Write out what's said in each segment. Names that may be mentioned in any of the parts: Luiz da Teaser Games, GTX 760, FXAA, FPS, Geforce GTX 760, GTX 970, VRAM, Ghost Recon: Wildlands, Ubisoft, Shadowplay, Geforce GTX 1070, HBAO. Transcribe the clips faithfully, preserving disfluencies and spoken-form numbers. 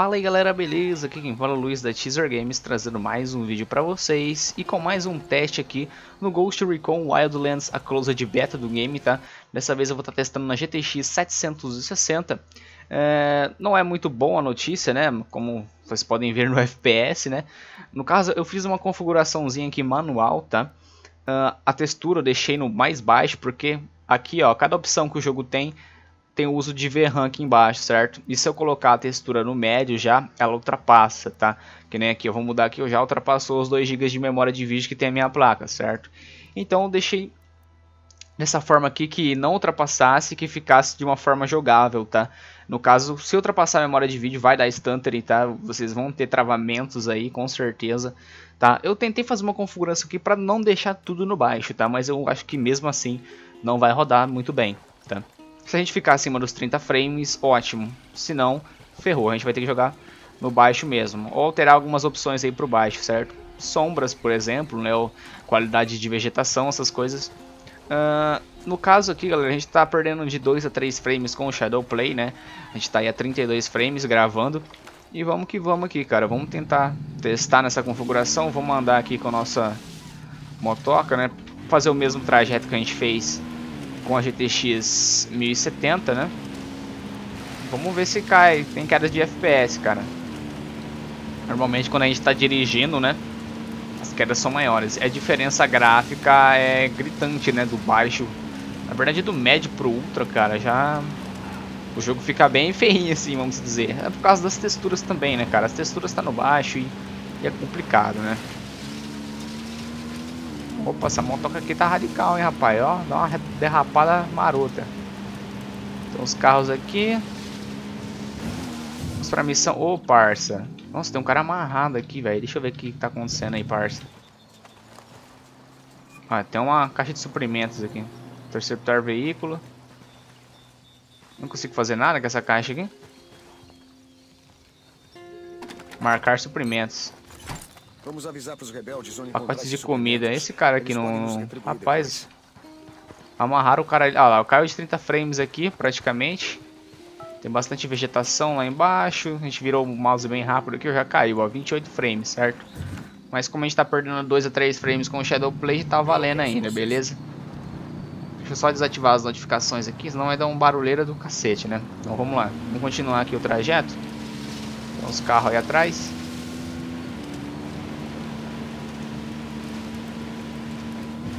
Fala aí galera, beleza? Aqui quem fala é o Luiz da Teaser Games, trazendo mais um vídeo pra vocês e com mais um teste aqui no Ghost Recon Wildlands, a closed beta do game, tá? Dessa vez eu vou estar testando na G T X setecentos e sessenta. É, não é muito bom a notícia, né? Como vocês podem ver no F P S, né? No caso, eu fiz uma configuraçãozinha aqui manual, tá? Uh, a textura eu deixei no mais baixo, porque aqui, ó, cada opção que o jogo tem... tem o uso de V RAM aqui embaixo, certo? E se eu colocar a textura no médio já, ela ultrapassa, tá? Que nem aqui, eu vou mudar aqui, eu já ultrapassou os dois gigas de memória de vídeo que tem a minha placa, certo? Então eu deixei dessa forma aqui que não ultrapassasse, que ficasse de uma forma jogável, tá? No caso, se ultrapassar a memória de vídeo, vai dar stuttering, tá? Vocês vão ter travamentos aí, com certeza, tá? Eu tentei fazer uma configuração aqui para não deixar tudo no baixo, tá? Mas eu acho que mesmo assim não vai rodar muito bem, tá? Se a gente ficar acima dos trinta frames, ótimo. Se não, ferrou. A gente vai ter que jogar no baixo mesmo. Ou alterar algumas opções aí pro baixo, certo? Sombras, por exemplo, né? Ou qualidade de vegetação, essas coisas. Uh, no caso aqui, galera, a gente tá perdendo de dois a três frames com o Shadowplay, né? A gente tá aí a trinta e dois frames gravando. E vamos que vamos aqui, cara. Vamos tentar testar nessa configuração. Vamos andar aqui com a nossa motoca, né? Fazer o mesmo trajeto que a gente fez com a G T X mil e setenta, né? Vamos ver se cai. Tem queda de F P S, cara. Normalmente quando a gente tá dirigindo, né, as quedas são maiores. A diferença gráfica é gritante, né? Do baixo, na verdade do médio pro ultra, cara, já o jogo fica bem feinho assim, vamos dizer. É por causa das texturas também, né, cara? As texturas tá no baixo e, e é complicado, né? Opa, essa motoca aqui tá radical, hein, rapaz? Ó, dá uma derrapada marota. Então, os carros aqui. Vamos pra missão. Ô, parça. Nossa, tem um cara amarrado aqui, velho. Deixa eu ver o que tá acontecendo aí, parça. Ah, tem uma caixa de suprimentos aqui. Interceptar veículo. Não consigo fazer nada com essa caixa aqui. Marcar suprimentos. Vamos avisar pros rebeldes onde pacotes de comida. Esse cara aqui não... Rapaz, amarraram o cara ali. Ah lá, caiu de trinta frames aqui, praticamente. Tem bastante vegetação lá embaixo. A gente virou o mouse bem rápido aqui, já caiu, ó, vinte e oito frames, certo? Mas como a gente tá perdendo dois a três frames com o Shadowplay, tá valendo ainda, beleza? Deixa eu só desativar as notificações aqui, senão vai dar um barulheira do cacete, né? Então vamos lá, vamos continuar aqui o trajeto. Tem uns carros aí atrás.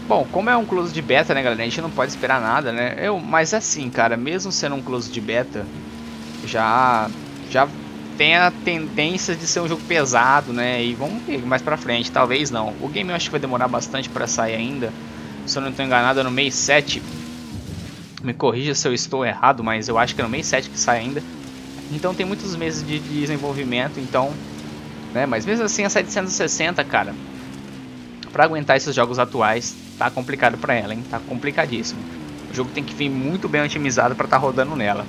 Bom, como é um close de beta, né, galera, a gente não pode esperar nada, né? Eu, mas assim, cara, mesmo sendo um close de beta, já, já tem a tendência de ser um jogo pesado, né? E vamos ver mais pra frente, talvez não. O game eu acho que vai demorar bastante pra sair ainda, se eu não tô enganado, é no mês sete. Me corrija se eu estou errado, mas eu acho que é no mês sete que sai ainda. Então tem muitos meses de desenvolvimento, então... né? Mas mesmo assim, a setecentos e sessenta, cara, pra aguentar esses jogos atuais... tá complicado pra ela, hein? Tá complicadíssimo. O jogo tem que vir muito bem otimizado pra tá rodando nela.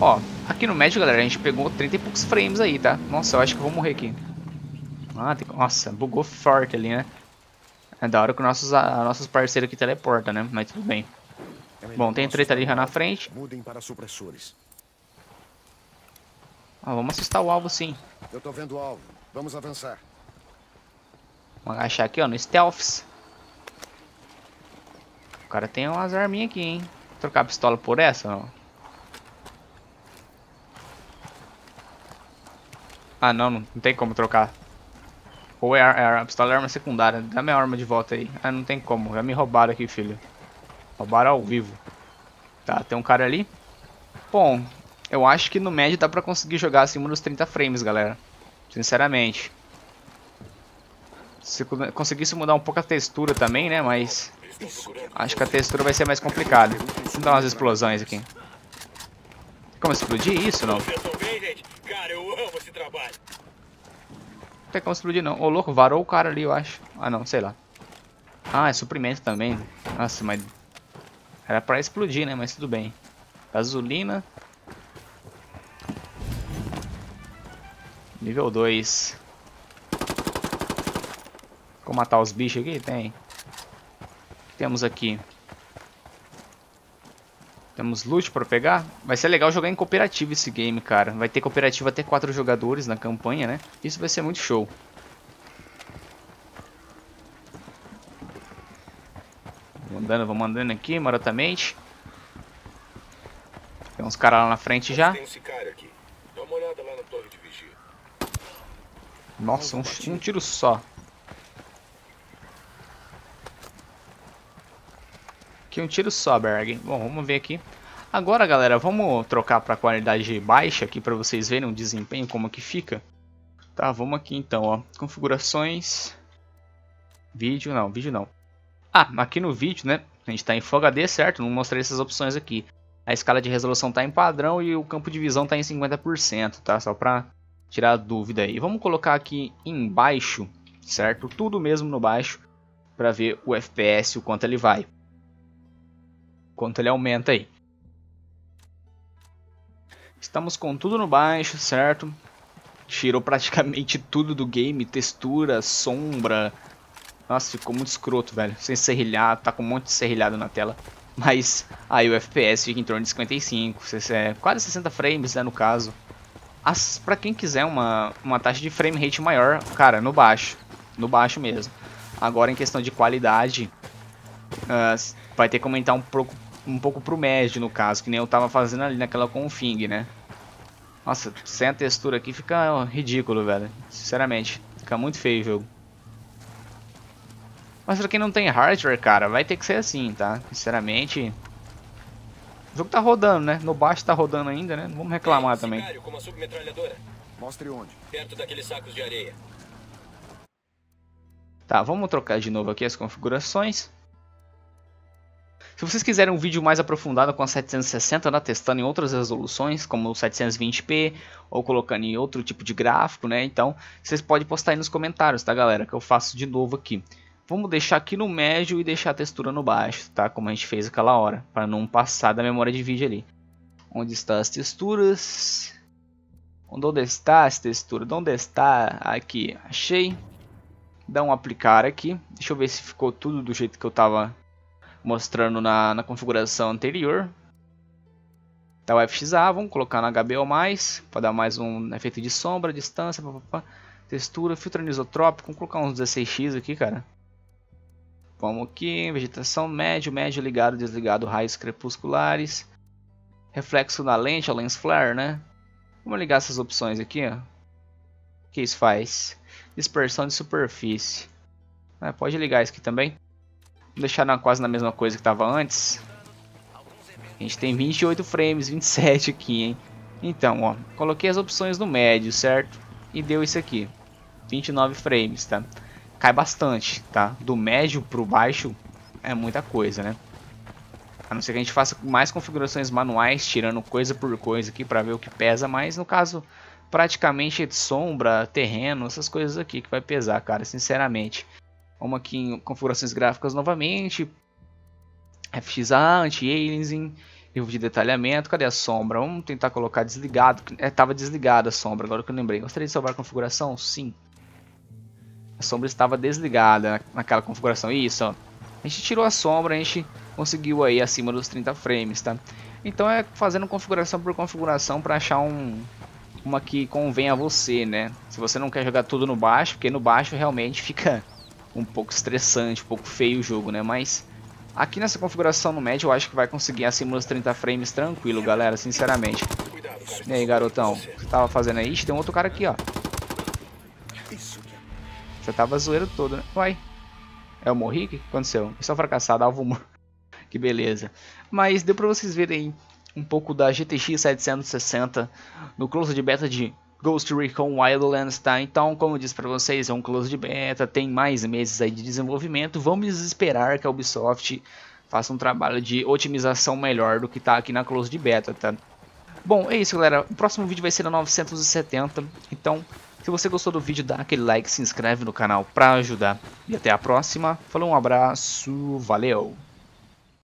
Ó, aqui no médio, galera, a gente pegou trinta e poucos frames aí, tá? Nossa, eu acho que eu vou morrer aqui. Ah, tem... nossa, bugou forte ali, né? É da hora que nossos, a, nossos parceiros aqui teleportam, né? Mas tudo bem. Bom, tem treta ali já na frente. Mudem para supressores. Ah, vamos assustar o alvo, sim. Eu tô vendo o alvo. Vamos avançar. Vamos agachar aqui, ó, no stealths. O cara tem umas arminhas aqui, hein? Vou trocar a pistola por essa, não? Ah, não, não, não tem como trocar. Ou é, é a pistola é arma secundária. Dá minha arma de volta aí. Ah, não tem como. Já me roubaram aqui, filho. Roubaram ao vivo. Tá, tem um cara ali. Bom, eu acho que no médio dá pra conseguir jogar acima dos trinta frames, galera. Sinceramente. Se conseguisse mudar um pouco a textura também, né? Mas... acho que a textura vai ser mais complicada. Vamos dar umas explosões aqui. Como explodir isso, não? Não tem como explodir, não. Ô, louco, varou o cara ali, eu acho. Ah, não, sei lá. Ah, é suprimento também. Nossa, mas... era pra explodir, né? Mas tudo bem. Gasolina. Nível dois. Vou matar os bichos aqui? Tem. Temos aqui Temos loot pra pegar. Vai ser legal jogar em cooperativo esse game, cara. Vai ter cooperativo até quatro jogadores na campanha, né? Isso vai ser muito show. Vamos andando, vamos andando aqui, marotamente. Tem uns caras lá na frente já. Tem esse cara aqui. Dá uma olhada lá na torre de vigia. Nossa, um, um tiro só. Aqui um tiro só, Berg. Bom, vamos ver aqui. Agora, galera, vamos trocar para qualidade baixa aqui para vocês verem o desempenho, como que fica. Tá, vamos aqui então, ó. Configurações. Vídeo não, vídeo não. Ah, aqui no vídeo, né? A gente tá em Full H D, certo? Não mostrei essas opções aqui. A escala de resolução tá em padrão e o campo de visão tá em cinquenta por cento, tá? Só para tirar a dúvida aí. Vamos colocar aqui em baixo, certo? Tudo mesmo no baixo para ver o F P S, o quanto ele vai. Quanto ele aumenta aí. Estamos com tudo no baixo, certo? Tirou praticamente tudo do game, textura, sombra. Nossa, ficou muito escroto, velho. Sem serrilhado, tá com um monte de serrilhado na tela. Mas aí o F P S fica em torno de cinquenta e cinco, quase sessenta frames, né, no caso. As, pra quem quiser uma, uma taxa de frame rate maior, cara, no baixo. No baixo mesmo. Agora, em questão de qualidade, uh, vai ter que aumentar um pouco, um pouco pro médio, no caso. Que nem eu tava fazendo ali naquela config, né. Nossa, sem a textura aqui fica ó, ridículo, velho. Sinceramente, fica muito feio o jogo. Mas pra quem não tem hardware, cara, vai ter que ser assim, tá? Sinceramente. O jogo tá rodando, né? No baixo tá rodando ainda, né? Não vamos reclamar também. Com uma submetralhadora. Mostre onde. Perto daqueles sacos de areia. Tá, vamos trocar de novo aqui as configurações. Se vocês quiserem um vídeo mais aprofundado com a setecentos e sessenta, né, testando em outras resoluções, como setecentos e vinte p, ou colocando em outro tipo de gráfico, né? Então, vocês podem postar aí nos comentários, tá, galera? Que eu faço de novo aqui. Vamos deixar aqui no médio e deixar a textura no baixo, tá? Como a gente fez aquela hora, para não passar da memória de vídeo ali. Onde está as texturas? Onde está as texturas? Onde está? Aqui, achei. Dá um aplicar aqui. Deixa eu ver se ficou tudo do jeito que eu estava mostrando na, na configuração anterior. Tá, o F X A, vamos colocar na H B O mais, para dar mais um efeito de sombra, distância, papapá. Textura, filtro anisotrópico, vamos colocar uns dezesseis x aqui, cara. Vamos aqui, vegetação, médio, médio, ligado, desligado, raios crepusculares. Reflexo na lente, a lens flare, né? Vamos ligar essas opções aqui, ó. O que isso faz? Dispersão de superfície. Ah, pode ligar isso aqui também. Vamos deixar na, quase na mesma coisa que estava antes. A gente tem vinte e oito frames, vinte e sete aqui, hein? Então, ó, coloquei as opções no médio, certo? E deu isso aqui, vinte e nove frames, tá? Cai bastante, tá? Do médio pro baixo é muita coisa, né? A não ser que a gente faça mais configurações manuais, tirando coisa por coisa aqui para ver o que pesa mais. No caso, praticamente sombra, terreno, essas coisas aqui que vai pesar, cara, sinceramente. Vamos aqui em configurações gráficas novamente. F X A, anti-aliasing, nível de detalhamento. Cadê a sombra? Vamos tentar colocar desligado. É, tava desligada a sombra, agora que eu lembrei. Gostaria de salvar a configuração? Sim. A sombra estava desligada naquela configuração. Isso, ó. A gente tirou a sombra, a gente conseguiu aí acima dos trinta frames, tá? Então é fazendo configuração por configuração para achar um, uma que convenha a você, né? Se você não quer jogar tudo no baixo, porque no baixo realmente fica um pouco estressante, um pouco feio o jogo, né? Mas aqui nessa configuração no médio eu acho que vai conseguir acima dos trinta frames tranquilo, galera, sinceramente. E aí, garotão, o que você tava fazendo aí? Ixi, tem um outro cara aqui, ó. Eu tava zoeiro todo, né? Uai. Eu morri? O que aconteceu? Só fracassado, alvo morto. Que beleza. Mas deu pra vocês verem um pouco da G T X setecentos e sessenta no close de beta de Ghost Recon Wildlands, tá? Então, como eu disse pra vocês, é um close de beta. Tem mais meses aí de desenvolvimento. Vamos esperar que a Ubisoft faça um trabalho de otimização melhor do que tá aqui na close de beta, tá? Bom, é isso, galera. O próximo vídeo vai ser na novecentos e setenta. Então, se você gostou do vídeo, dá aquele like, se inscreve no canal pra ajudar. E até a próxima. Falou, um abraço, valeu!